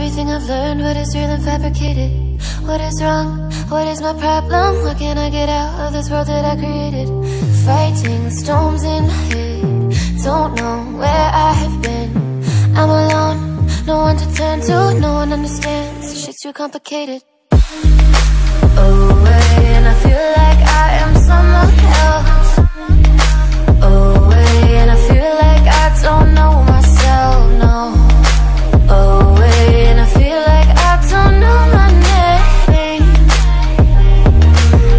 Everything I've learned, what is real and fabricated? What is wrong? What is my problem? How can I get out of this world that I created? Fighting the storms in my head, don't know where I have been. I'm alone, no one to turn to, no one understands. Shit's too complicated. Away, and I feel like I am someone else. Away, and I feel like I don't know myself, no. Away, and I feel like I don't know my name.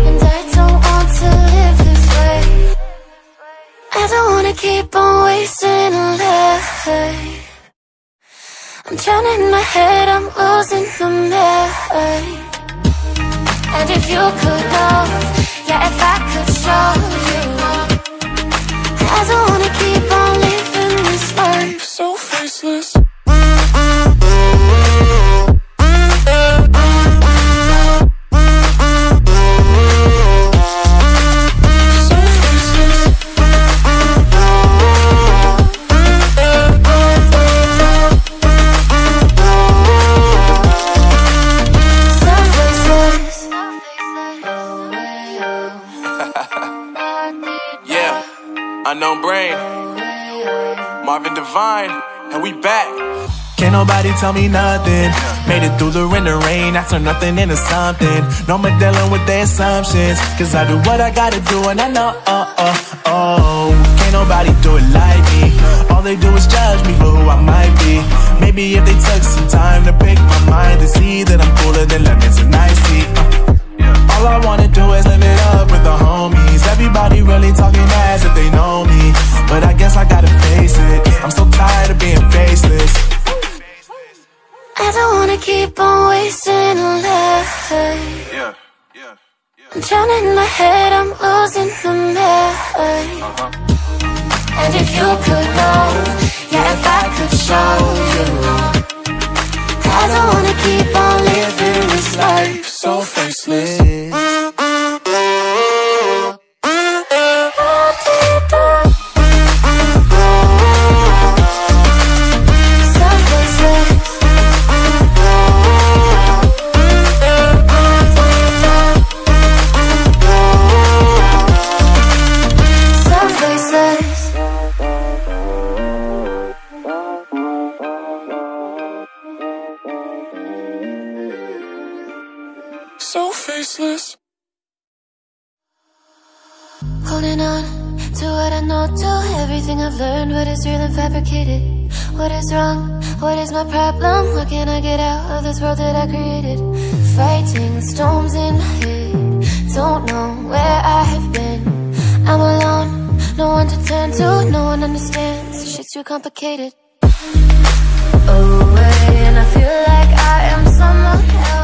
And I don't want to live this way. I don't wanna keep on wasting a life. I'm drowning in my head, I'm losing the mind. And if you could know, yeah, if I could show you, I don't wanna keep on living this life so faceless. Unknown brain, Marvin Divine, and we back. Can't nobody tell me nothing. Made it through the rain, I turn nothing into something. No more dealing with the assumptions, cause I do what I gotta do and I know, can't nobody do it like me. All they do is judge me for who I might be. Maybe if they took some time to pick my mind and see that I'm cooler than lemons and ice tea. All I wanna do is live it up with the homies. Everybody really talking as if they know me, but I guess I gotta face it. I'm so tired of being faceless. I don't wanna keep on wasting a life. I'm drowning in my head, I'm losing the mind. And if you could know, yeah, if I could show you, I don't wanna keep on living this life so faceless. So faceless. Holding on to what I know, to everything I've learned. What is real and fabricated? What is wrong? What is my problem? How can I get out of this world that I created? Fighting the storms in my head, don't know where I have been. I'm alone, no one to turn to, no one understands. Shit's too complicated. Away, and I feel like I am someone else.